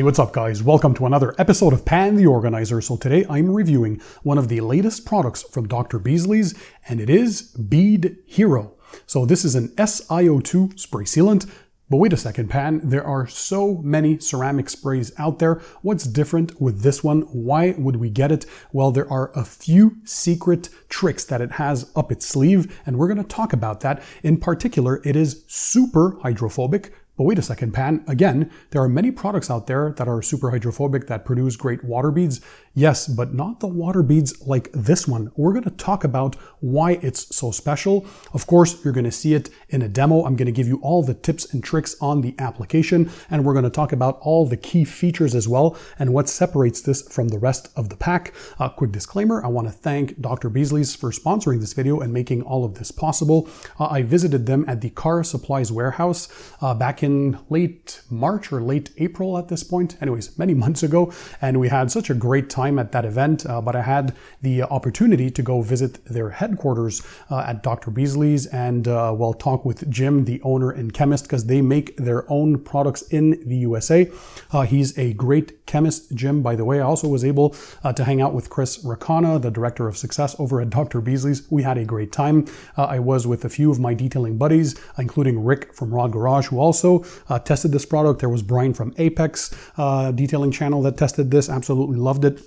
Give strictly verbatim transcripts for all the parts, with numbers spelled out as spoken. Hey, what's up guys? Welcome to another episode of Pan the Organizer. So today I'm reviewing one of the latest products from Doctor Beasley's, and it is Bead Hero. So this is an S I O two spray sealant. But wait a second, Pan, there are so many ceramic sprays out there. What's different with this one? Why would we get it? Well, there are a few secret tricks that it has up its sleeve, and we're gonna talk about that. In particular, it is super hydrophobic. But wait a second, Pan, again, there are many products out there that are super hydrophobic that produce great water beads. Yes, but not the water beads like this one. We're gonna talk about why it's so special. Of course, you're gonna see it in a demo. I'm gonna give you all the tips and tricks on the application, and we're gonna talk about all the key features as well and what separates this from the rest of the pack. Uh, quick disclaimer, I wanna thank Doctor Beasley's for sponsoring this video and making all of this possible. Uh, I visited them at the Car Supplies Warehouse uh, back in late March or late April at this point, anyways, many months ago, and we had such a great time at that event, uh, but I had the opportunity to go visit their headquarters uh, at Doctor Beasley's and, uh, well, talk with Jim, the owner and chemist, because they make their own products in the U S A. Uh, he's a great chemist, Jim, by the way. I also was able uh, to hang out with Chris Rakana, the director of success over at Doctor Beasley's. We had a great time. Uh, I was with a few of my detailing buddies, including Rick from Raw Garage, who also Uh, tested this product. There was Brian from Apex uh, detailing channel that tested this, absolutely loved it.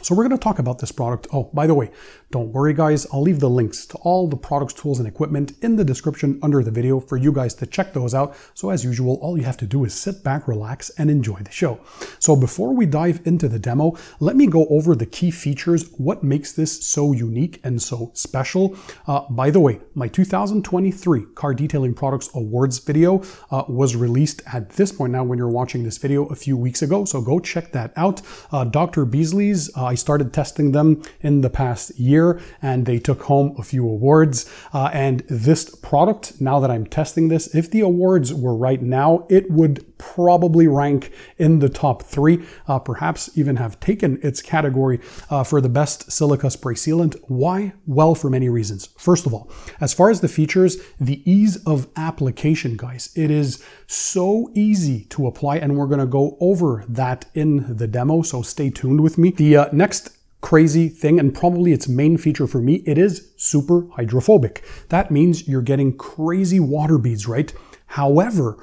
So we're going to talk about this product. Oh, by the way, don't worry guys, I'll leave the links to all the products, tools, and equipment in the description under the video for you guys to check those out. So as usual, all you have to do is sit back, relax, and enjoy the show. So before we dive into the demo, let me go over the key features, what makes this so unique and so special. Uh, by the way, my two thousand twenty-three Car Detailing Products Awards video uh, was released at this point now when you're watching this video a few weeks ago, so go check that out. Uh, Doctor Beasley's, uh, I started testing them in the past year and they took home a few awards. Uh, and this product, now that I'm testing this, if the awards were right now, it would probably rank in the top three, uh, perhaps even have taken its category uh, for the best silica spray sealant. Why? Well, for many reasons. First of all, as far as the features, the ease of application, guys, it is so easy to apply, and we're gonna go over that in the demo, so stay tuned with me. The uh, next crazy thing, and probably its main feature for me, it is super hydrophobic. That means you're getting crazy water beads, right? However,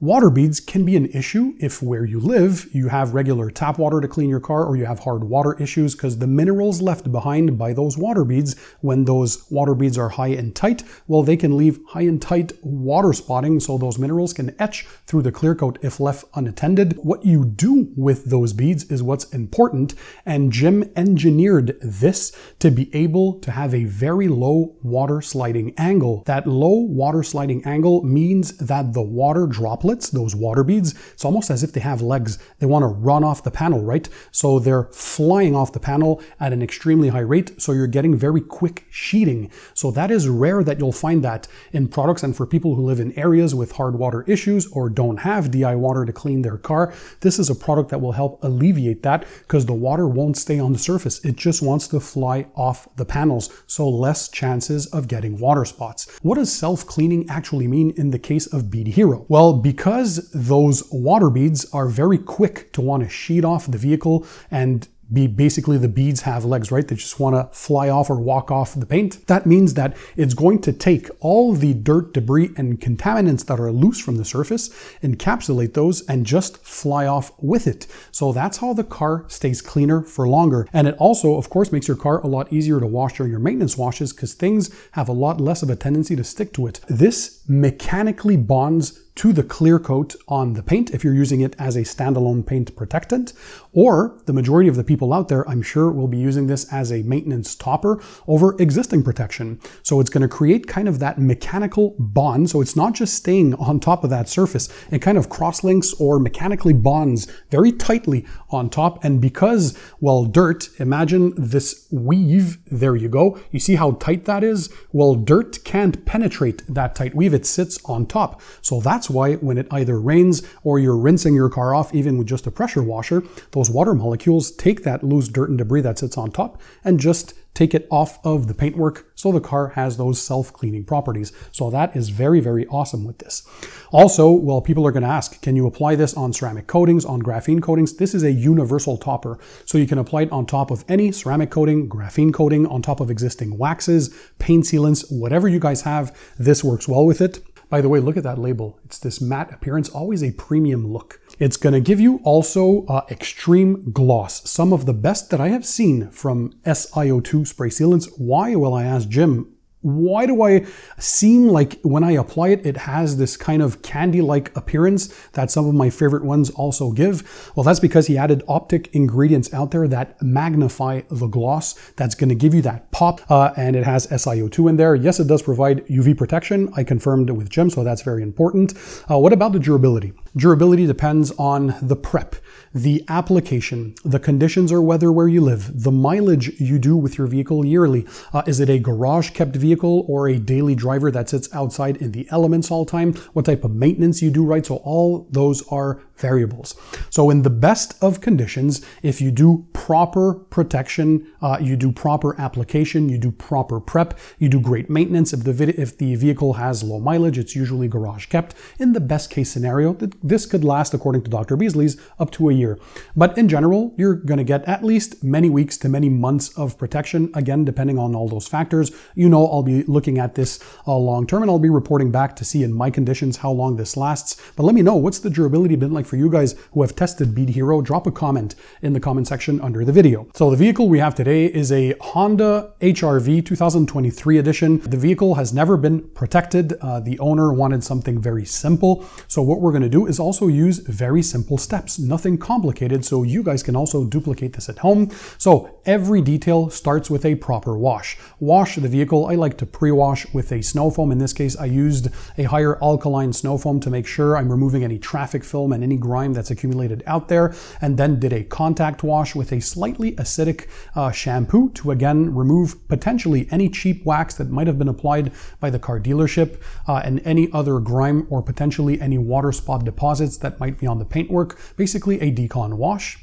water beads can be an issue if where you live you have regular tap water to clean your car or you have hard water issues, because the minerals left behind by those water beads, when those water beads are high and tight, well, they can leave high and tight water spotting, so those minerals can etch through the clear coat if left unattended. What you do with those beads is what's important, and Jim engineered this to be able to have a very low water sliding angle. That low water sliding angle means that the water droplets, those water beads, it's almost as if they have legs. They want to run off the panel, right? So they're flying off the panel at an extremely high rate, so you're getting very quick sheeting. So that is rare that you'll find that in products, and for people who live in areas with hard water issues or don't have D I water to clean their car, this is a product that will help alleviate that, because the water won't stay on the surface. It just wants to fly off the panels, so less chances of getting water spots. What does self-cleaning actually mean in the case of Bead Hero? Well, because Because those water beads are very quick to want to sheet off the vehicle and be basically the beads have legs, right? They just want to fly off or walk off the paint. That means that it's going to take all the dirt, debris, and contaminants that are loose from the surface, encapsulate those, and just fly off with it. So that's how the car stays cleaner for longer. And it also, of course, makes your car a lot easier to wash during your maintenance washes, because things have a lot less of a tendency to stick to it. This mechanically bonds to the clear coat on the paint if you're using it as a standalone paint protectant, or the majority of the people out there, I'm sure, will be using this as a maintenance topper over existing protection. So it's gonna create kind of that mechanical bond, so it's not just staying on top of that surface. It kind of cross-links or mechanically bonds very tightly on top, and because, well, dirt, imagine this weave, there you go. You see how tight that is? Well, dirt can't penetrate that tight weave, it sits on top. So that's that's why when it either rains or you're rinsing your car off, even with just a pressure washer, those water molecules take that loose dirt and debris that sits on top and just take it off of the paintwork, so the car has those self-cleaning properties. So that is very, very awesome with this. Also, well, people are gonna ask, can you apply this on ceramic coatings, on graphene coatings? This is a universal topper. So you can apply it on top of any ceramic coating, graphene coating, on top of existing waxes, paint sealants, whatever you guys have, this works well with it. By the way, look at that label. It's this matte appearance, always a premium look. It's gonna give you also uh, extreme gloss, some of the best that I have seen from S I O two spray sealants. Why? Well, I asked Jim, why do I seem like when I apply it, it has this kind of candy-like appearance that some of my favorite ones also give? Well, that's because he added optic ingredients out there that magnify the gloss. That's gonna give you that pop, uh, and it has S I O two in there. Yes, it does provide U V protection. I confirmed it with Jim, so that's very important. Uh, what about the durability? Durability depends on the prep, the application, the conditions or weather where you live, the mileage you do with your vehicle yearly. Uh, is it a garage-kept vehicle or a daily driver that sits outside in the elements all time? What type of maintenance you do, right? So all those are variables. So in the best of conditions, if you do proper protection, uh, you do proper application, you do proper prep, you do great maintenance. If the, if the vehicle has low mileage, it's usually garage kept. In the best case scenario, this could last, according to Doctor Beasley's, up to a year. But in general, you're going to get at least many weeks to many months of protection, again, depending on all those factors. You know, I'll be looking at this uh, long term, and I'll be reporting back to see in my conditions how long this lasts. But let me know, what's the durability been like for you guys who have tested Bead Hero? Drop a comment in the comment section under the video. So the vehicle we have today is a Honda H R V two thousand twenty-three edition. The vehicle has never been protected. Uh, the owner wanted something very simple. So what we're going to do is also use very simple steps, nothing complicated, so you guys can also duplicate this at home. So every detail starts with a proper wash. Wash the vehicle. I like to pre-wash with a snow foam. In this case, I used a higher alkaline snow foam to make sure I'm removing any traffic film and any grime that's accumulated out there, and then did a contact wash with a slightly acidic uh, shampoo to again remove potentially any cheap wax that might have been applied by the car dealership, uh, and any other grime or potentially any water spot deposits that might be on the paintwork. Basically a decon wash.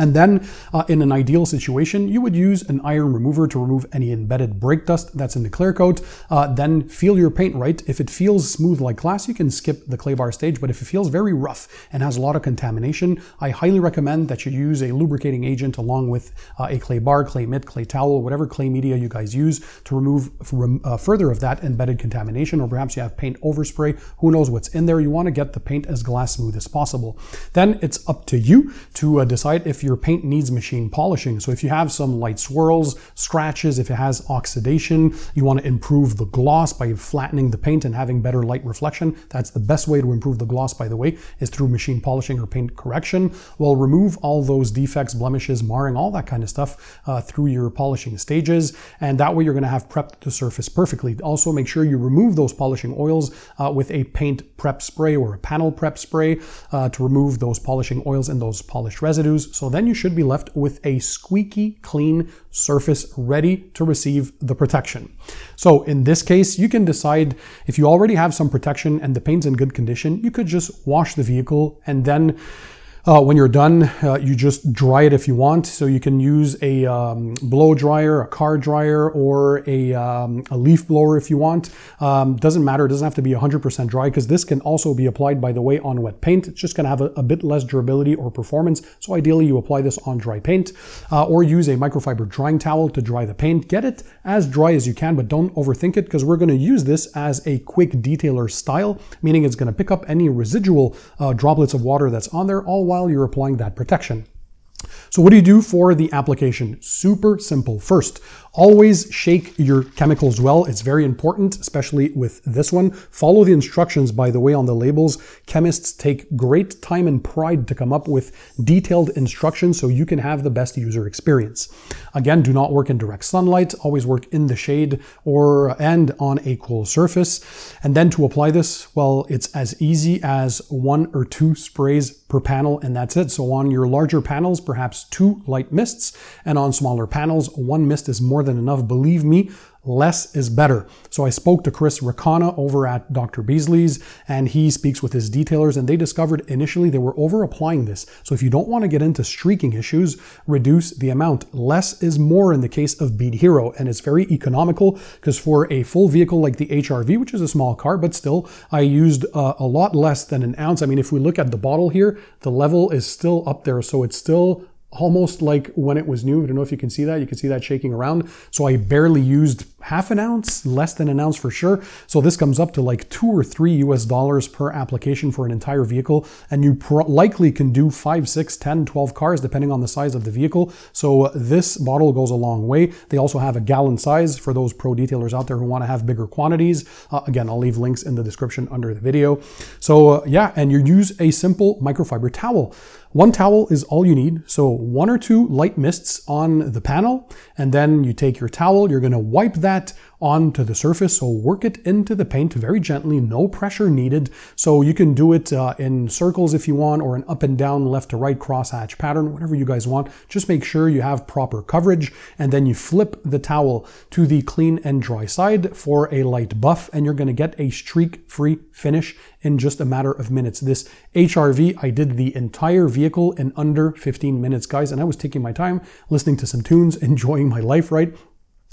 And then uh, in an ideal situation, you would use an iron remover to remove any embedded brake dust that's in the clear coat. Uh, then feel your paint right. If it feels smooth like glass, you can skip the clay bar stage, but if it feels very rough and has a lot of contamination, I highly recommend that you use a lubricating agent along with uh, a clay bar, clay mitt, clay towel, whatever clay media you guys use to remove from, uh, further of that embedded contamination, or perhaps you have paint overspray. Who knows what's in there? You want to get the paint as glass smooth as possible. Then it's up to you to uh, decide if you your paint needs machine polishing. So if you have some light swirls, scratches, if it has oxidation, you want to improve the gloss by flattening the paint and having better light reflection. That's the best way to improve the gloss, by the way, is through machine polishing or paint correction. Well, remove all those defects, blemishes, marring, all that kind of stuff uh, through your polishing stages, and that way you're going to have prepped the surface perfectly. Also, make sure you remove those polishing oils uh, with a paint prep spray or a panel prep spray uh, to remove those polishing oils and those polished residues. So then you should be left with a squeaky clean surface ready to receive the protection. So in this case, you can decide if you already have some protection and the paint's in good condition, you could just wash the vehicle, and then Uh, when you're done, uh, you just dry it if you want. So you can use a um, blow dryer, a car dryer, or a, um, a leaf blower if you want. Um, doesn't matter, it doesn't have to be one hundred percent dry, because this can also be applied, by the way, on wet paint. It's just gonna have a, a bit less durability or performance. So ideally you apply this on dry paint, uh, or use a microfiber drying towel to dry the paint. Get it as dry as you can, but don't overthink it, because we're gonna use this as a quick detailer style, meaning it's gonna pick up any residual uh, droplets of water that's on there, all while you're applying that protection. So what do you do for the application? Super simple. First, always shake your chemicals well. It's very important, especially with this one. Follow the instructions, by the way, on the labels. Chemists take great time and pride to come up with detailed instructions so you can have the best user experience. Again, do not work in direct sunlight. Always work in the shade or and on a cool surface. And then to apply this, well, it's as easy as one or two sprays per panel, and that's it. So on your larger panels, perhaps two light mists, and on smaller panels, one mist is more than enough. Believe me, Less is better. So I spoke to Chris Rakana over at Doctor Beasley's, and he speaks with his detailers, and they discovered initially they were over applying this. So if you don't want to get into streaking issues, reduce the amount. Less is more in the case of Bead Hero, and it's very economical because for a full vehicle like the H R V, which is a small car, but still I used uh, a lot less than an ounce. I mean, if we look at the bottle here, the level is still up there. So it's still almost like when it was new. I don't know if you can see that. You can see that shaking around. So I barely used half an ounce, less than an ounce for sure. So this comes up to like two or three U S dollars per application for an entire vehicle. And you pro likely can do five, six, ten, twelve cars, depending on the size of the vehicle. So this bottle goes a long way. They also have a gallon size for those pro detailers out there who want to have bigger quantities. Uh, again, I'll leave links in the description under the video. So uh, yeah, and you use a simple microfiber towel. One towel is all you need. So one or two light mists on the panel, and then you take your towel, you're gonna wipe that onto the surface, so work it into the paint very gently, no pressure needed. So you can do it uh, in circles if you want, or an up and down, left to right crosshatch pattern, whatever you guys want. Just make sure you have proper coverage, and then you flip the towel to the clean and dry side for a light buff, and you're gonna get a streak-free finish in just a matter of minutes. This H R V, I did the entire vehicle in under fifteen minutes, guys, and I was taking my time, listening to some tunes, enjoying my life, right?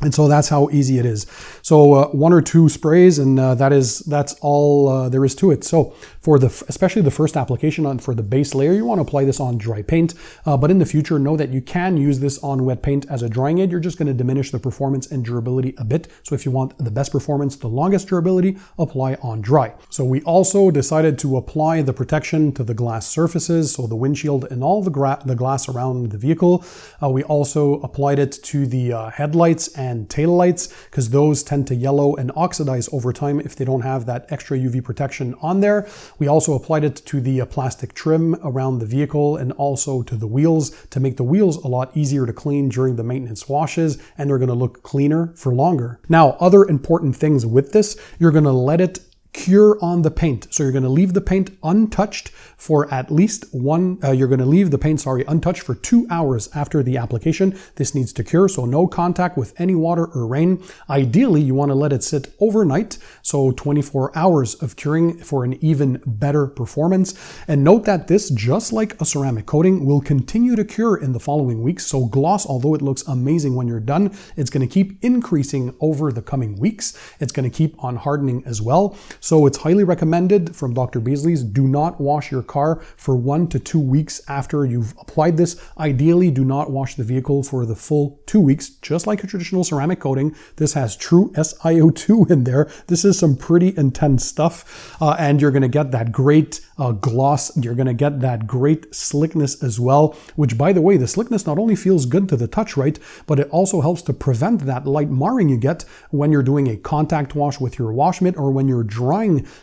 And so that's how easy it is. So uh, one or two sprays, and uh, that is that's all uh, there is to it. So for the especially the first application on for the base layer, you want to apply this on dry paint. Uh, but in the future, know that you can use this on wet paint as a drying aid. You're just going to diminish the performance and durability a bit. So if you want the best performance, the longest durability, apply on dry. So we also decided to apply the protection to the glass surfaces, so the windshield and all the, gra the glass around the vehicle. Uh, we also applied it to the uh, headlights and and taillights, because those tend to yellow and oxidize over time if they don't have that extra U V protection on there. We also applied it to the plastic trim around the vehicle and also to the wheels to make the wheels a lot easier to clean during the maintenance washes, and they're going to look cleaner for longer. Now, other important things with this, you're going to let it cure on the paint. So you're going to leave the paint untouched for at least one, uh, you're going to leave the paint, sorry, untouched for two hours after the application. This needs to cure, so no contact with any water or rain. Ideally, you want to let it sit overnight, so twenty-four hours of curing for an even better performance. And note that this, just like a ceramic coating, will continue to cure in the following weeks. So gloss, although it looks amazing when you're done, it's going to keep increasing over the coming weeks. It's going to keep on hardening as well. So it's highly recommended from Doctor Beasley's, do not wash your car for one to two weeks after you've applied this. Ideally, do not wash the vehicle for the full two weeks, just like a traditional ceramic coating. This has true S I O two in there. This is some pretty intense stuff, uh, and you're gonna get that great uh, gloss. You're gonna get that great slickness as well, which, by the way, the slickness not only feels good to the touch, right, but it also helps to prevent that light marring you get when you're doing a contact wash with your wash mitt, or when you're drying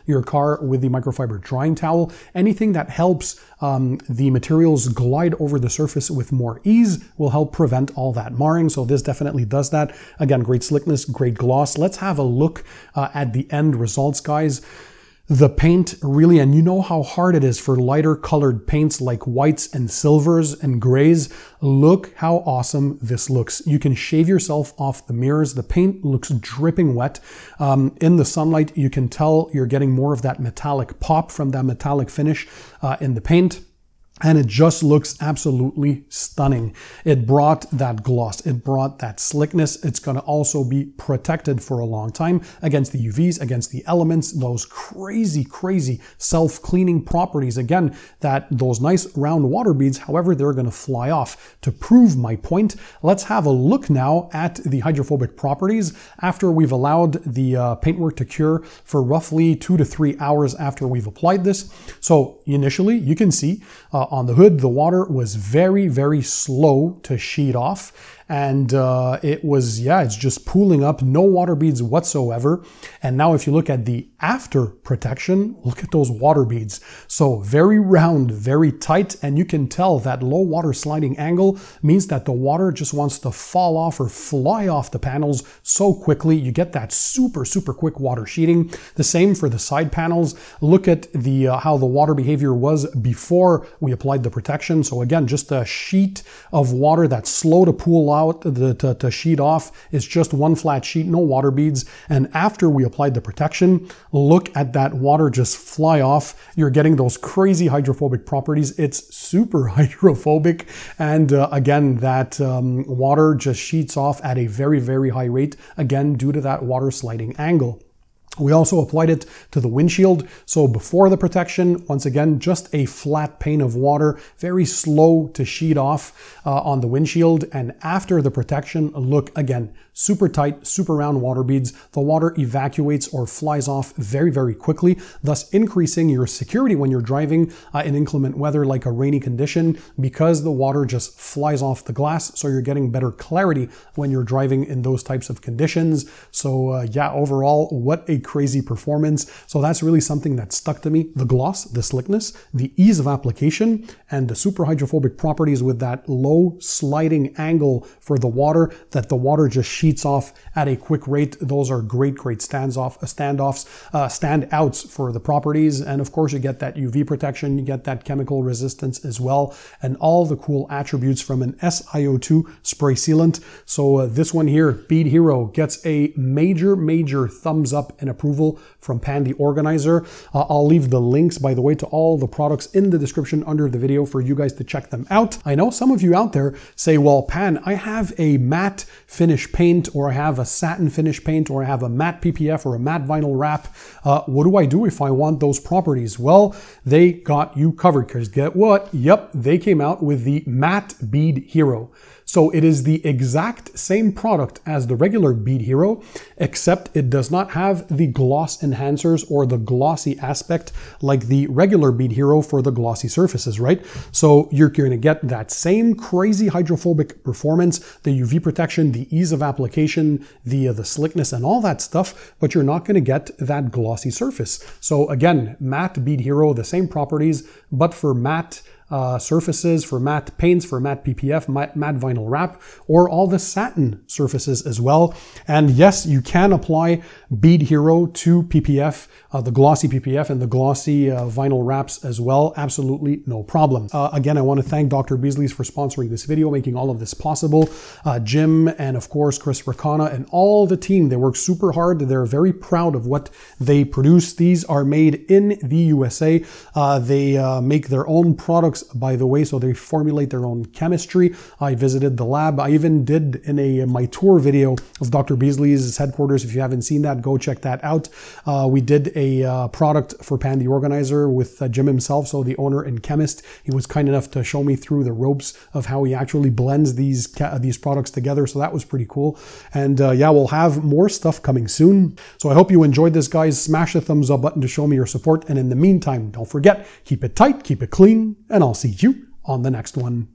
your car with the microfiber drying towel. Anything that helps um, the materials glide over the surface with more ease will help prevent all that marring. So this definitely does that. Again, great slickness, great gloss. Let's have a look uh, at the end results, guys. The paint really, and you know how hard it is for lighter colored paints like whites and silvers and grays. Look how awesome this looks. You can shave yourself off the mirrors. The paint looks dripping wet. Um, in the sunlight, you can tell you're getting more of that metallic pop from that metallic finish uh, in the paint. And it just looks absolutely stunning. It brought that gloss, it brought that slickness. It's gonna also be protected for a long time against the U Vs, against the elements, those crazy, crazy self-cleaning properties. Again, that those nice round water beads, however, they're gonna fly off. To prove my point, let's have a look now at the hydrophobic properties after we've allowed the uh, paintwork to cure for roughly two to three hours after we've applied this. So initially, you can see, uh, on the hood, the water was very, very slow to sheet off. And uh, it was, yeah, it's just pooling up, no water beads whatsoever. And now if you look at the after protection, look at those water beads. So very round, very tight, and you can tell that low water sliding angle means that the water just wants to fall off or fly off the panels so quickly. You get that super, super quick water sheeting. The same for the side panels. Look at the uh, how the water behavior was before we applied the protection. So again, just a sheet of water that's slow to pool roll out, the, to, to sheet off. It's just one flat sheet, no water beads. And after we applied the protection, look at that water just fly off. You're getting those crazy hydrophobic properties. It's super hydrophobic. And uh, again, that um, water just sheets off at a very, very high rate, again, due to that water sliding angle. We also applied it to the windshield. So before the protection, once again, just a flat pane of water, very slow to sheet off uh, on the windshield. And after the protection, look again, super tight, super round water beads. The water evacuates or flies off very, very quickly, thus increasing your security when you're driving uh, in inclement weather like a rainy condition, because the water just flies off the glass. So you're getting better clarity when you're driving in those types of conditions. So uh, yeah, overall, what a crazy performance. So that's really something that stuck to me. The gloss, the slickness, the ease of application, and the super hydrophobic properties with that low sliding angle for the water, that the water just sheets off at a quick rate. Those are great, great standoff, standoffs, uh, standouts for the properties. And of course, you get that U V protection, you get that chemical resistance as well, and all the cool attributes from an S I O two spray sealant. So uh, this one here, Bead Hero, gets a major, major thumbs up and approval from Pan the Organizer. Uh, I'll leave the links, by the way, to all the products in the description under the video for you guys to check them out. I know some of you out there say, well, Pan, I have a matte finish paint, or I have a satin finish paint, or I have a matte P P F or a matte vinyl wrap. Uh, what do I do if I want those properties? Well, they got you covered, because get what? Yep, they came out with the Matte Bead Hero. So it is the exact same product as the regular Bead Hero, except it does not have the gloss enhancers or the glossy aspect like the regular Bead Hero for the glossy surfaces, right? So you're going to get that same crazy hydrophobic performance, the U V protection, the ease of application, the, uh, the slickness and all that stuff, but you're not going to get that glossy surface. So again, Matte Bead Hero, the same properties, but for matte Uh, surfaces, for matte paints, for matte P P F, matte, matte vinyl wrap, or all the satin surfaces as well. And yes, you can apply Bead Hero to P P F, uh, the glossy P P F and the glossy uh, vinyl wraps as well. Absolutely no problem. Uh, again, I want to thank Doctor Beasley's for sponsoring this video, making all of this possible. Uh, Jim and of course Chris Rakana and all the team, they work super hard. They're very proud of what they produce. These are made in the U S A. Uh, they uh, make their own products, by the way, so they formulate their own chemistry. I visited the lab. I even did in a my tour video of Doctor Beasley's headquarters. If you haven't seen that, go check that out. Uh, we did a uh, product for Pan the Organizer with uh, Jim himself, so the owner and chemist. He was kind enough to show me through the ropes of how he actually blends these these products together, so that was pretty cool. And uh, yeah, we'll have more stuff coming soon. So I hope you enjoyed this, guys. Smash the thumbs up button to show me your support, and in the meantime, don't forget, keep it tight, keep it clean, and I'll see you on the next one.